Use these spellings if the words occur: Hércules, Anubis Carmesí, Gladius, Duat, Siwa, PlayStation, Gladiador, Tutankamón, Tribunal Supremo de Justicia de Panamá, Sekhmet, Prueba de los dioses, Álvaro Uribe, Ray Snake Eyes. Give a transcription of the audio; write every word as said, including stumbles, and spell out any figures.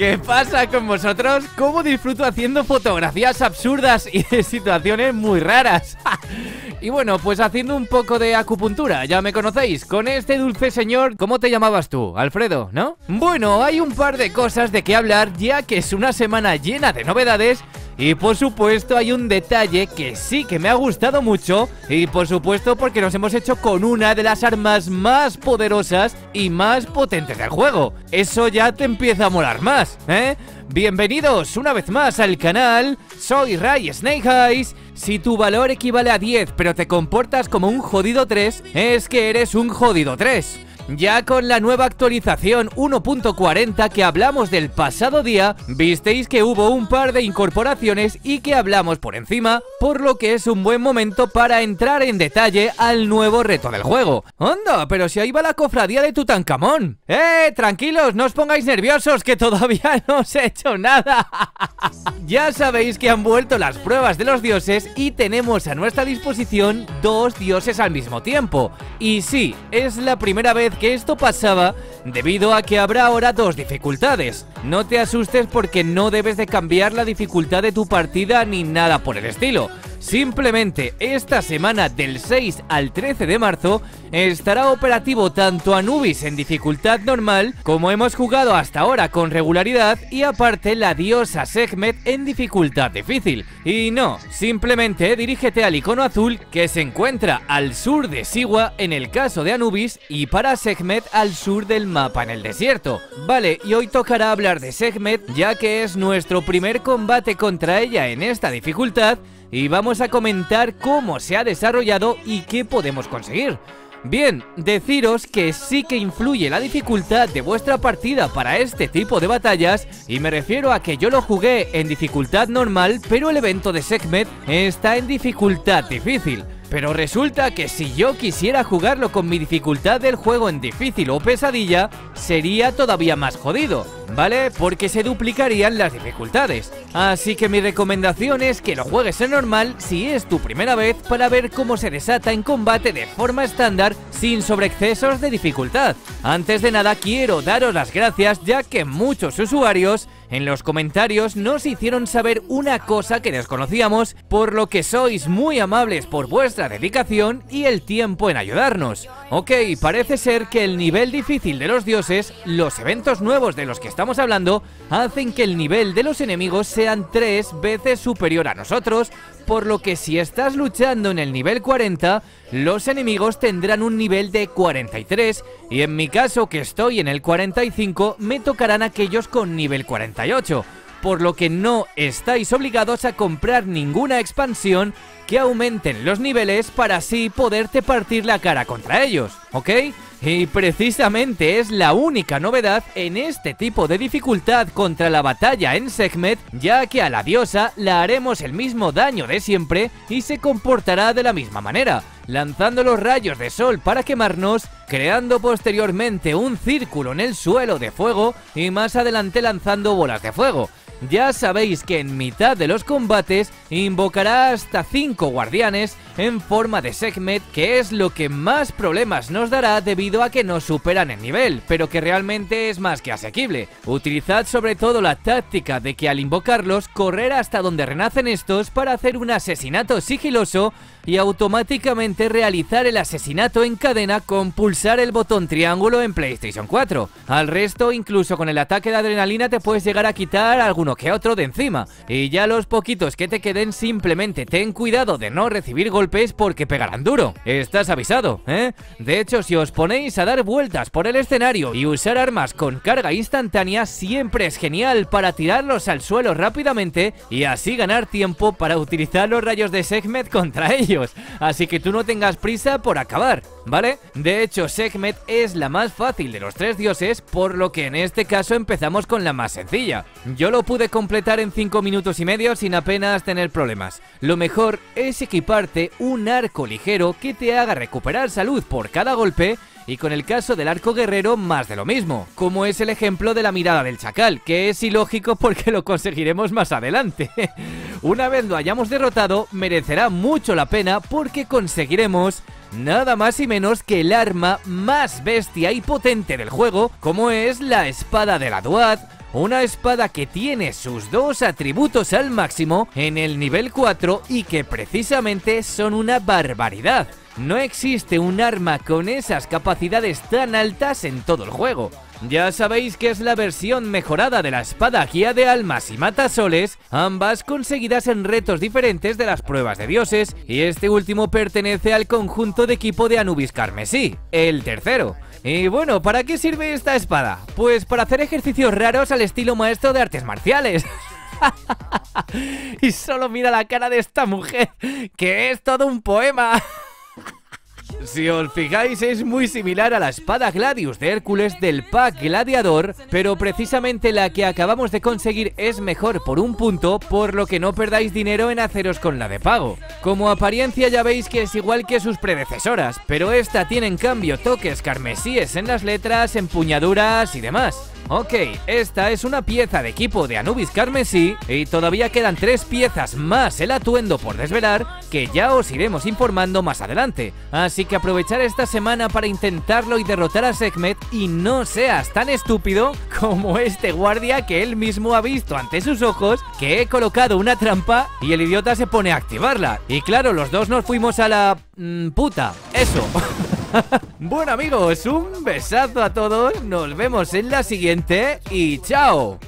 ¿Qué pasa con vosotros? ¿Cómo disfruto haciendo fotografías absurdas y de situaciones muy raras? Y bueno, pues haciendo un poco de acupuntura, ya me conocéis, con este dulce señor. ¿Cómo te llamabas tú? Alfredo, ¿no? Bueno, hay un par de cosas de qué hablar, ya que es una semana llena de novedades. Y por supuesto hay un detalle que sí que me ha gustado mucho. Y por supuesto porque nos hemos hecho con una de las armas más poderosas y más potentes del juego. Eso ya te empieza a molar más, ¿eh? Bienvenidos una vez más al canal, soy Ray Snake Eyes. Si tu valor equivale a diez pero te comportas como un jodido tres, es que eres un jodido tres. Ya con la nueva actualización uno punto cuarenta que hablamos del pasado día, visteis que hubo un par de incorporaciones y que hablamos por encima, por lo que es un buen momento para entrar en detalle al nuevo reto del juego. ¡Onda! Pero si ahí va la cofradía de Tutankamón. ¡Eh! Tranquilos, no os pongáis nerviosos que todavía no os he hecho nada. Ya sabéis que han vuelto las pruebas de los dioses y tenemos a nuestra disposición dos dioses al mismo tiempo. Y sí, es la primera vez que que esto pasaba, debido a que habrá ahora dos dificultades. No te asustes porque no debes de cambiar la dificultad de tu partida ni nada por el estilo. Simplemente esta semana del seis al trece de marzo estará operativo tanto Anubis en dificultad normal, como hemos jugado hasta ahora con regularidad, y aparte la diosa Sekhmet en dificultad difícil. Y no, simplemente dirígete al icono azul que se encuentra al sur de Siwa en el caso de Anubis y para Sekhmet al sur del mapa en el desierto. Vale, y hoy tocará hablar de Sekhmet ya que es nuestro primer combate contra ella en esta dificultad. Y vamos a comentar cómo se ha desarrollado y qué podemos conseguir. Bien, deciros que sí que influye la dificultad de vuestra partida para este tipo de batallas, y me refiero a que yo lo jugué en dificultad normal, pero el evento de Sekhmet está en dificultad difícil. Pero resulta que si yo quisiera jugarlo con mi dificultad del juego en difícil o pesadilla, sería todavía más jodido, ¿vale? Porque se duplicarían las dificultades. Así que mi recomendación es que lo juegues en normal si es tu primera vez para ver cómo se desata en combate de forma estándar sin sobreexcesos de dificultad. Antes de nada quiero daros las gracias ya que muchos usuarios en los comentarios nos hicieron saber una cosa que desconocíamos, por lo que sois muy amables por vuestra dedicación y el tiempo en ayudarnos. Ok, parece ser que el nivel difícil de los dioses, los eventos nuevos de los que estamos hablando, hacen que el nivel de los enemigos sean tres veces superior a nosotros, por lo que si estás luchando en el nivel cuarenta, los enemigos tendrán un nivel de cuarenta y tres, y en mi caso que estoy en el cuarenta y cinco, me tocarán aquellos con nivel cuarenta y ocho, por lo que no estáis obligados a comprar ninguna expansión que aumenten los niveles para así poderte partir la cara contra ellos, ¿ok? Y precisamente es la única novedad en este tipo de dificultad contra la batalla en Sekhmet, ya que a la diosa la haremos el mismo daño de siempre y se comportará de la misma manera, lanzando los rayos de sol para quemarnos, creando posteriormente un círculo en el suelo de fuego y más adelante lanzando bolas de fuego. Ya sabéis que en mitad de los combates invocará hasta cinco guardianes en forma de Sekhmet, que es lo que más problemas nos dará debido a que nos superan el nivel, pero que realmente es más que asequible. Utilizad sobre todo la táctica de que al invocarlos correr hasta donde renacen estos para hacer un asesinato sigiloso y automáticamente realizar el asesinato en cadena con pulsar el botón triángulo en PlayStation cuatro. Al resto, incluso con el ataque de adrenalina te puedes llegar a quitar algunos que otro de encima, y ya los poquitos que te queden simplemente ten cuidado de no recibir golpes porque pegarán duro. Estás avisado, ¿eh? De hecho, si os ponéis a dar vueltas por el escenario y usar armas con carga instantánea siempre es genial para tirarlos al suelo rápidamente y así ganar tiempo para utilizar los rayos de Sekhmet contra ellos, así que tú no tengas prisa por acabar, ¿vale? De hecho, Sekhmet es la más fácil de los tres dioses, por lo que en este caso empezamos con la más sencilla. Yo lo puedo de completar en cinco minutos y medio sin apenas tener problemas. Lo mejor es equiparte un arco ligero que te haga recuperar salud por cada golpe, y con el caso del arco guerrero más de lo mismo, como es el ejemplo de la mirada del chacal, que es ilógico porque lo conseguiremos más adelante. Una vez lo hayamos derrotado, merecerá mucho la pena porque conseguiremos nada más y menos que el arma más bestia y potente del juego, como es la espada de la Duat, una espada que tiene sus dos atributos al máximo en el nivel cuatro y que precisamente son una barbaridad. No existe un arma con esas capacidades tan altas en todo el juego. Ya sabéis que es la versión mejorada de la espada Guía de Almas y Matasoles, ambas conseguidas en retos diferentes de las pruebas de dioses, y este último pertenece al conjunto de equipo de Anubis Carmesí, el tercero. Y bueno, ¿para qué sirve esta espada? Pues para hacer ejercicios raros al estilo maestro de artes marciales. Y solo mira la cara de esta mujer, que es todo un poema. Si os fijáis, es muy similar a la espada Gladius de Hércules del pack Gladiador, pero precisamente la que acabamos de conseguir es mejor por un punto, por lo que no perdáis dinero en haceros con la de pago. Como apariencia ya veis que es igual que sus predecesoras, pero esta tiene en cambio toques carmesíes en las letras, empuñaduras y demás. Ok, esta es una pieza de equipo de Anubis Carmesí y todavía quedan tres piezas más el atuendo por desvelar, que ya os iremos informando más adelante. Así que aprovechar esta semana para intentarlo y derrotar a Sekhmet, y no seas tan estúpido como este guardia que él mismo ha visto ante sus ojos que he colocado una trampa y el idiota se pone a activarla. Y claro, los dos nos fuimos a la... Mmm, puta, eso... Bueno amigos, un besazo a todos, nos vemos en la siguiente y chao.